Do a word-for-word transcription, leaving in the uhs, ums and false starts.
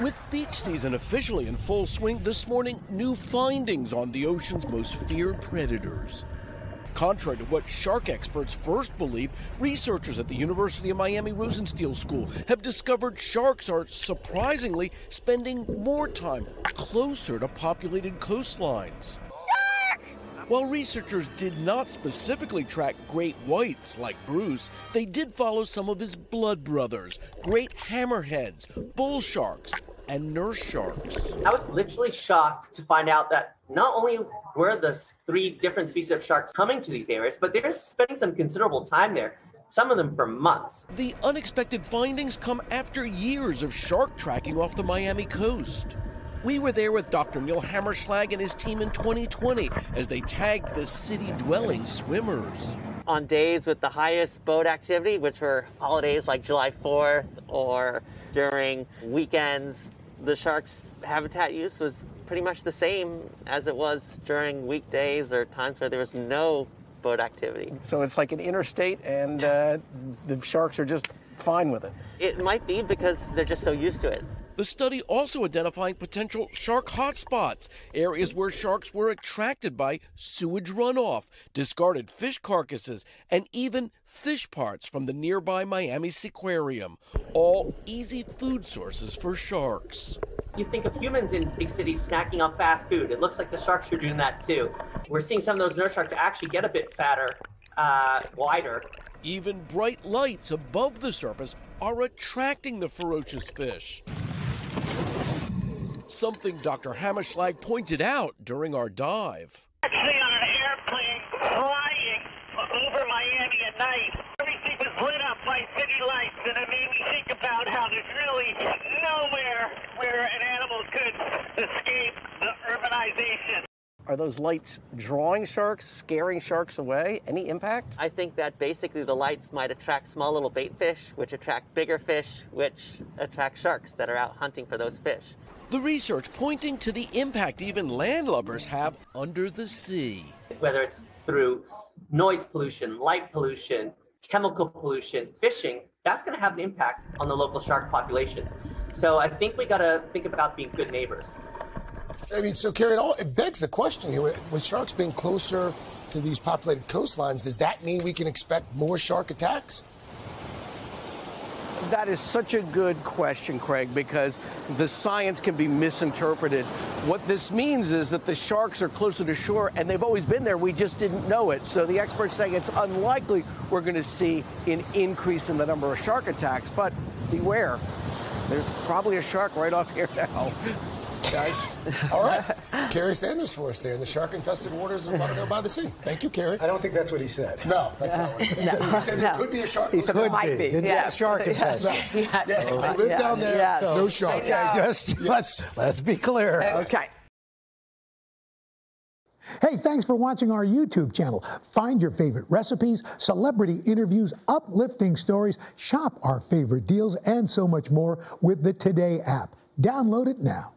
With beach season officially in full swing this morning, new findings on the ocean's most feared predators. Contrary to what shark experts first believed, researchers at the University of Miami Rosenstiel School have discovered sharks are surprisingly spending more time closer to populated coastlines. Shark! While researchers did not specifically track great whites like Bruce, they did follow some of his blood brothers, great hammerheads, bull sharks, and nurse sharks. I was literally shocked to find out that not only were the three different species of sharks coming to these areas, but they're spending some considerable time there, some of them for months. The unexpected findings come after years of shark tracking off the Miami coast. We were there with Doctor Neil Hammerschlag and his team in twenty twenty as they tagged the city-dwelling swimmers. On days with the highest boat activity, which were holidays like July fourth or during weekends, the shark's habitat use was pretty much the same as it was during weekdays or times where there was no boat activity. So it's like an interstate, and uh, the sharks are just fine with it. It might be because they're just so used to it. The study also identifying potential shark hotspots, areas where sharks were attracted by sewage runoff, discarded fish carcasses, and even fish parts from the nearby Miami Seaquarium, all easy food sources for sharks. You think of humans in big cities snacking on fast food. It looks like the sharks are doing that too. We're seeing some of those nurse sharks actually get a bit fatter, uh, wider. Even bright lights above the surface are attracting the ferocious fish. Something Doctor Hammerschlag pointed out during our dive. Actually on an airplane flying over Miami at night, everything was lit up by city lights, and it made me think about how there's really nowhere where an animal could escape the urbanization. Are those lights drawing sharks, scaring sharks away? Any impact? I think that basically the lights might attract small little bait fish, which attract bigger fish, which attract sharks that are out hunting for those fish. The research pointing to the impact even landlubbers have under the sea. Whether it's through noise pollution, light pollution, chemical pollution, fishing, that's going to have an impact on the local shark population. So I think we got to think about being good neighbors. I mean, so Kerry, it, all, it begs the question here, with sharks being closer to these populated coastlines, does that mean we can expect more shark attacks? That is such a good question, Craig, because the science can be misinterpreted. What this means is that the sharks are closer to shore, and they've always been there. We just didn't know it. So the experts saying it's unlikely we're going to see an increase in the number of shark attacks. But beware, there's probably a shark right off here now. Guys. All right. Carrie Sanders for us there in the shark-infested waters of Monaco by the sea. Thank you, Carrie. I don't think that's what he said. No, that's yeah. not what he said. No. He said no. It could be a shark. He said it might be. Yes. Yeah, shark infested. Yes, no. yes. yes. So I live yeah. down there. Yeah. So, no sharks. Yeah. Just yes. let's let's be clear. Okay. Hey, thanks for watching our YouTube channel. Find your favorite recipes, celebrity interviews, uplifting stories, shop our favorite deals, and so much more with the Today app. Download it now.